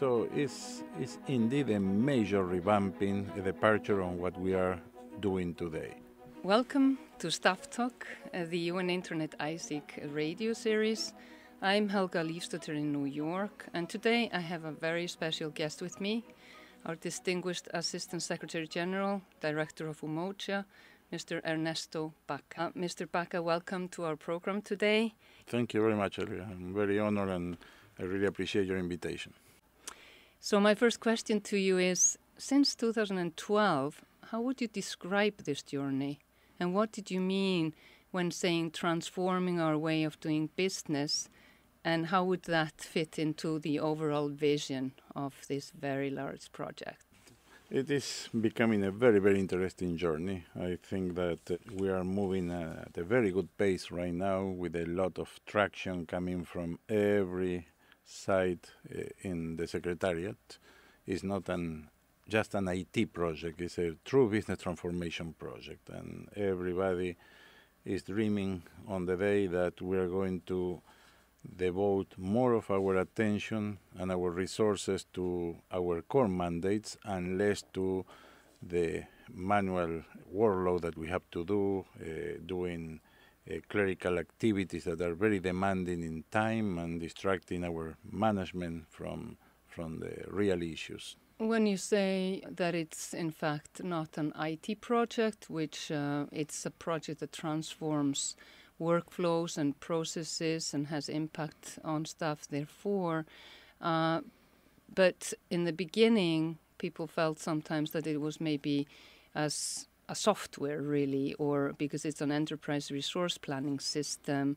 So it's indeed a major revamping, a departure on what we are doing today. Welcome to Staff Talk, the UN Internet iSeek radio series. I'm Helga Leifsdottir in New York, and today I have a very special guest with me, our distinguished Assistant Secretary General, Director of Umoja, Mr. Ernesto Baca. Mr. Baca, welcome to our program today. Thank you very much, Helga. I'm very honored and I really appreciate your invitation. So my first question to you is, since 2012, how would you describe this journey? And what did you mean when saying transforming our way of doing business? And how would that fit into the overall vision of this very large project? It is becoming a very, very interesting journey. I think that we are moving at a very good pace right now with a lot of traction coming from every side in the Secretariat. It's not just an IT project, it's a true business transformation project. And everybody is dreaming on the day that we are going to devote more of our attention and our resources to our core mandates and less to the manual workload that we have to do, doing clerical activities that are very demanding in time and distracting our management from the real issues. When you say that it's in fact not an IT project, which it's a project that transforms workflows and processes and has impact on staff, therefore. But in the beginning, people felt sometimes that it was maybe as a software, really, or because it's an enterprise resource planning system.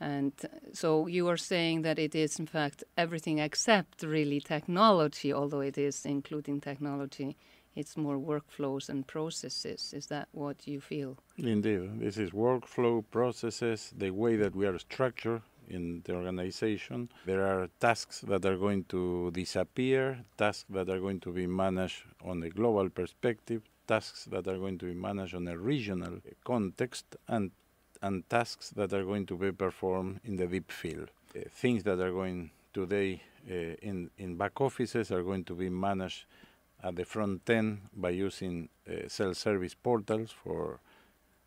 And so you are saying that it is, in fact, everything except really technology, although it is including technology. It's more workflows and processes. Is that what you feel? Indeed. This is workflow processes, the way that we are structured in the organization. There are tasks that are going to disappear, tasks that are going to be managed on a global perspective, tasks that are going to be managed on a regional context, and tasks that are going to be performed in the deep field. Things that are going today in back offices are going to be managed at the front end by using self-service portals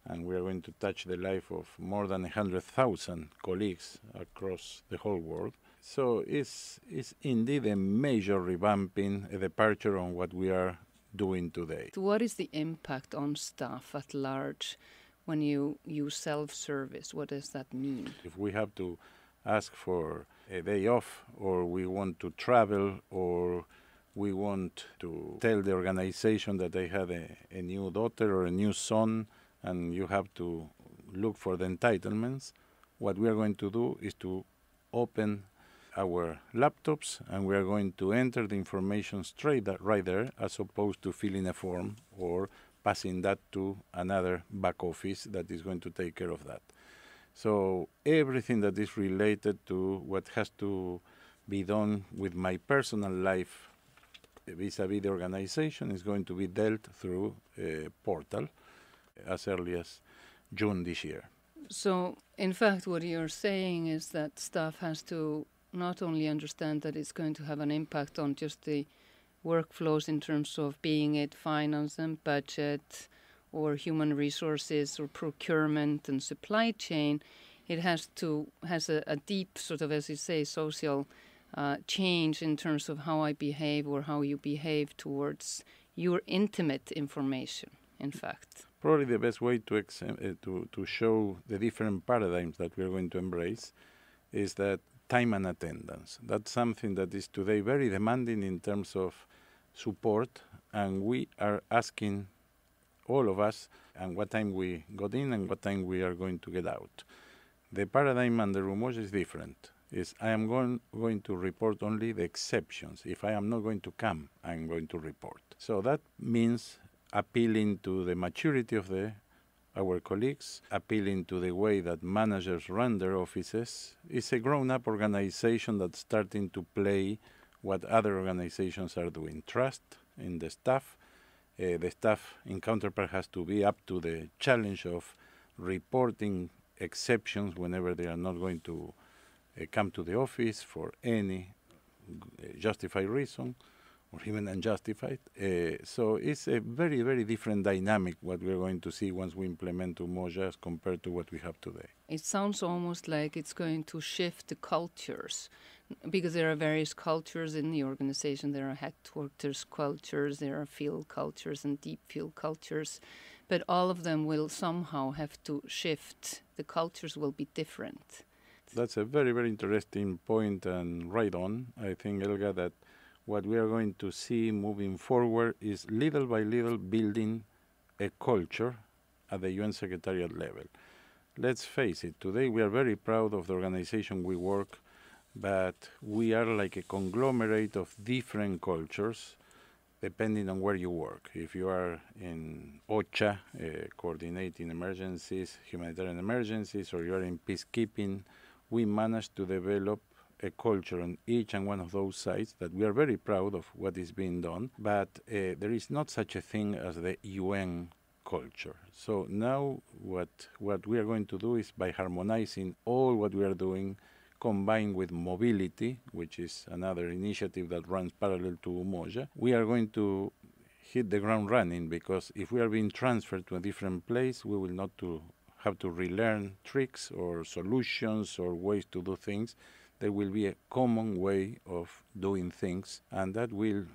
and we are going to touch the life of more than 100,000 colleagues across the whole world. So it's indeed a major revamping, a departure on what we are doing today. What is the impact on staff at large when you use self-service? What does that mean? If we have to ask for a day off, or we want to travel, or we want to tell the organization that they have a new daughter or a new son and you have to look for the entitlements, what we are going to do is to open our laptops and we are going to enter the information straight right there, as opposed to filling a form or passing that to another back office that is going to take care of that. So everything that is related to what has to be done with my personal life vis-a-vis the organization is going to be dealt through a portal as early as June this year. So, in fact, what you're saying is that staff has to not only understand that it's going to have an impact on just the workflows in terms of being it finance and budget or human resources or procurement and supply chain, it has a deep sort of, as you say, social change in terms of how I behave or how you behave towards your intimate information, in fact. Probably the best way to show the different paradigms that we're going to embrace is that time and attendance. That's something that is today very demanding in terms of support, and we are asking all of us and what time we got in and what time we are going to get out. The paradigm under Umoja is different. Is I am going to report only the exceptions. If I am not going to come, I'm going to report. So that means appealing to the maturity of our colleagues, appealing to the way that managers run their offices. It's a grown-up organization that's starting to play what other organizations are doing. Trust in the staff. The staff in counterpart has to be up to the challenge of reporting exceptions whenever they are not going to come to the office for any justified reason or even unjustified. So it's a very, very different dynamic what we're going to see once we implement Umoja as compared to what we have today. It sounds almost like it's going to shift the cultures, because there are various cultures in the organization. There are headquarters cultures, there are field cultures and deep field cultures, but all of them will somehow have to shift. The cultures will be different. That's a very, very interesting point and right on. I think, Helga, that what we are going to see moving forward is little by little building a culture at the UN Secretariat level. Let's face it, today we are very proud of the organization we work, but we are like a conglomerate of different cultures depending on where you work. If you are in OCHA, coordinating emergencies, humanitarian emergencies, or you are in peacekeeping, we managed to develop a culture on each and one of those sites that we are very proud of what is being done, but there is not such a thing as the UN culture. So now what we are going to do is, by harmonizing all what we are doing, combined with mobility, which is another initiative that runs parallel to Umoja, we are going to hit the ground running, because if we are being transferred to a different place, we will not have to relearn tricks or solutions or ways to do things. There will be a common way of doing things, and that will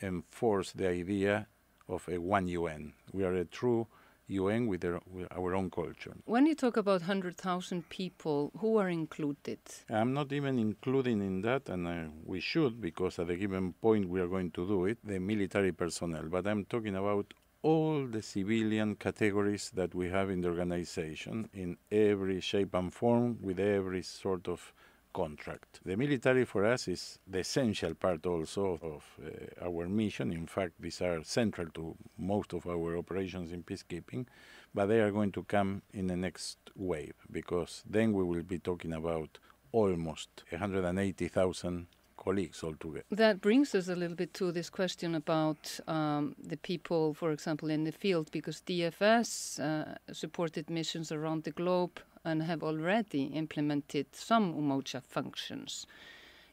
enforce the idea of a one UN. We are a true UN with our own culture. When you talk about 100,000 people, who are included? I'm not even including in that, and we should, because at a given point we are going to do it, the military personnel. But I'm talking about all the civilian categories that we have in the organization, in every shape and form, with every sort of contract. The military for us is the essential part also of our mission. In fact, these are central to most of our operations in peacekeeping, but they are going to come in the next wave, because then we will be talking about almost 180,000 colleagues altogether. That brings us a little bit to this question about the people, for example, in the field, because DFS supported missions around the globe and have already implemented some Umoja functions.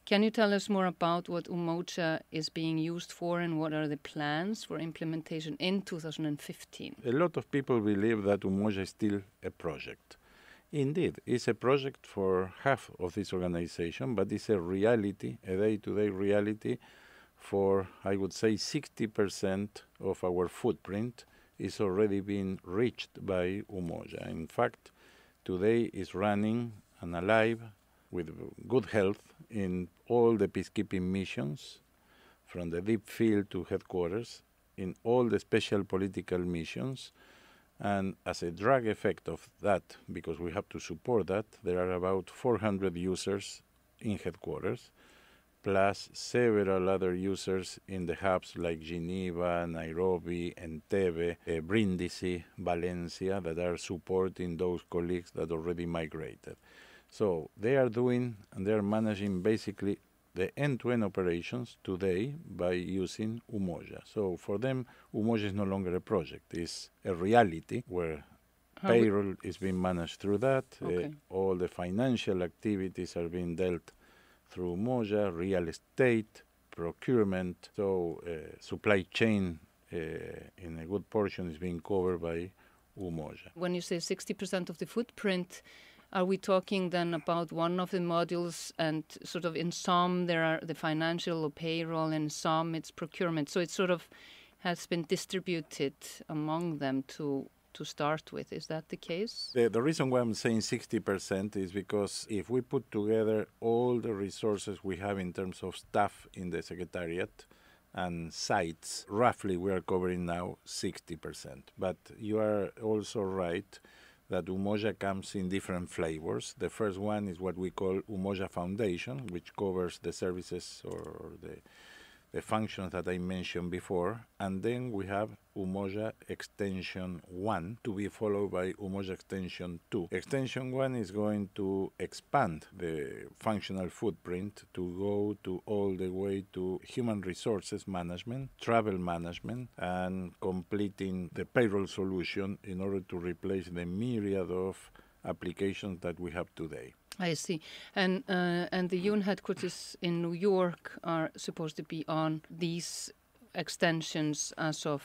Can you tell us more about what Umoja is being used for and what are the plans for implementation in 2015? A lot of people believe that Umoja is still a project. Indeed, it's a project for half of this organization, but it's a reality, a day-to-day reality for, I would say, 60% of our footprint is already being reached by Umoja. In fact, today is running and alive with good health in all the peacekeeping missions, from the deep field to headquarters, in all the special political missions. And as a drag effect of that, because we have to support that, there are about 400 users in headquarters, plus several other users in the hubs like Geneva, Nairobi, Entebbe, Brindisi, Valencia, that are supporting those colleagues that already migrated. So they are doing and they are managing basically the end-to-end operations today by using Umoja. So for them, Umoja is no longer a project. It's a reality where payroll is being managed through that. Okay. All the financial activities are being dealt through Umoja, real estate, procurement, so supply chain in a good portion is being covered by Umoja. When you say 60% of the footprint, are we talking then about one of the modules, and sort of in some there are the financial or payroll, and some it's procurement, so it sort of has been distributed among them to start with. Is that the case? The reason why I'm saying 60% is because if we put together all the resources we have in terms of staff in the Secretariat and sites, roughly we are covering now 60%. But you are also right that Umoja comes in different flavors. The first one is what we call Umoja Foundation, which covers the services or the functions that I mentioned before, and then we have Umoja Extension 1, to be followed by Umoja Extension 2. Extension 1 is going to expand the functional footprint to go to all the way to human resources management, travel management, and completing the payroll solution in order to replace the myriad of applications that we have today. I see. And the UN headquarters in New York are supposed to be on these extensions as of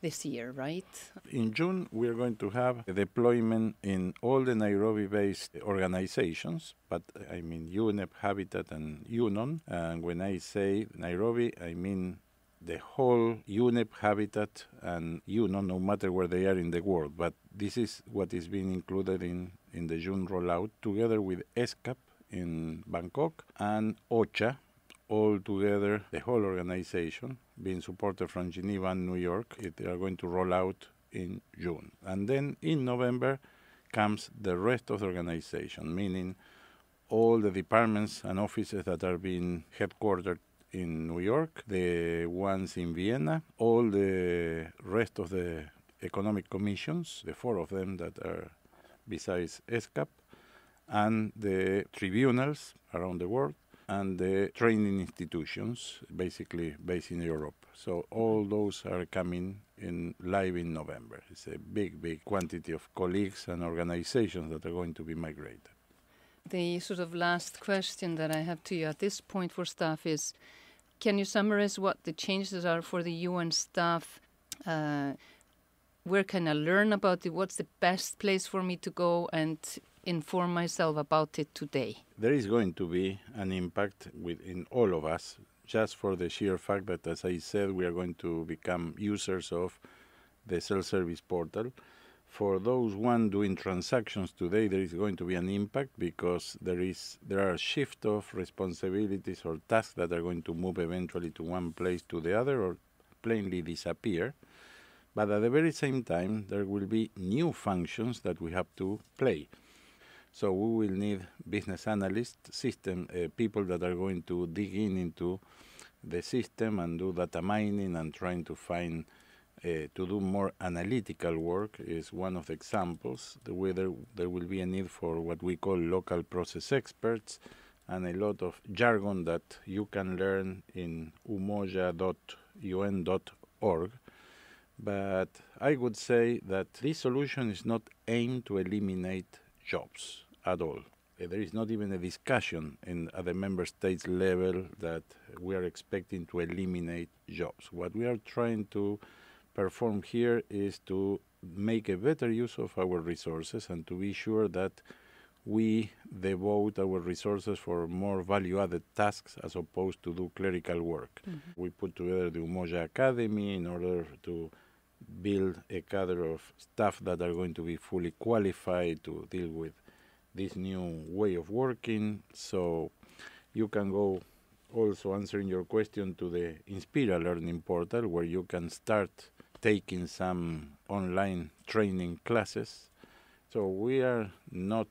this year, right? In June, we are going to have a deployment in all the Nairobi-based organizations, but I mean UNEP, Habitat, and UNON. And when I say Nairobi, I mean the whole UNEP, Habitat, and UNON, no matter where they are in the world. But this is what is being included in the June rollout, together with ESCAP in Bangkok and OCHA, all together, the whole organization, being supported from Geneva and New York. They are going to roll out in June. And then in November comes the rest of the organization, meaning all the departments and offices that are being headquartered in New York, the ones in Vienna, all the rest of the economic commissions, the four of them that are besides ESCAP, and the tribunals around the world, and the training institutions, basically based in Europe. So all those are coming in live in November. It's a big, big quantity of colleagues and organizations that are going to be migrated. The sort of last question that I have to you at this point for staff is, can you summarize what the changes are for the UN staff? Where can I learn about it? What's the best place for me to go and inform myself about it today? There is going to be an impact within all of us, just for the sheer fact that, as I said, we are going to become users of the self-service portal. For those one doing transactions today, there is going to be an impact because there are shift of responsibilities or tasks that are going to move eventually to one place to the other or plainly disappear. But at the very same time, there will be new functions that we have to play. So we will need business analysts, system people that are going to dig into the system and do data mining and trying to find, to do more analytical work is one of the examples, whether there will be a need for what we call local process experts and a lot of jargon that you can learn in umoja.un.org. But I would say that this solution is not aimed to eliminate jobs at all. There is not even a discussion at the member states level that we are expecting to eliminate jobs. What we are trying to perform here is to make a better use of our resources and to be sure that we devote our resources for more value-added tasks as opposed to do clerical work. Mm-hmm. We put together the Umoja Academy in order to build a cadre of staff that are going to be fully qualified to deal with this new way of working. So you can go, also answering your question, to the Inspira learning portal, where you can start taking some online training classes. So we are not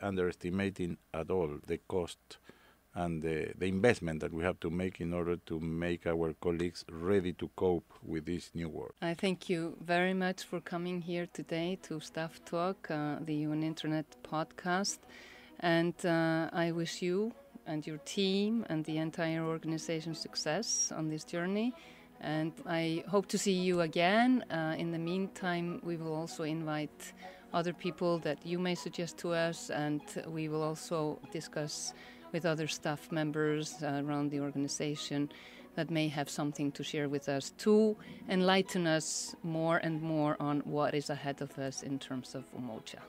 underestimating at all the cost and the investment that we have to make in order to make our colleagues ready to cope with this new world. I thank you very much for coming here today to Staff Talk, the UN Internet podcast. And I wish you and your team and the entire organization success on this journey. And I hope to see you again. In the meantime, we will also invite other people that you may suggest to us, and we will also discuss with other staff members around the organization that may have something to share with us to enlighten us more and more on what is ahead of us in terms of Umoja.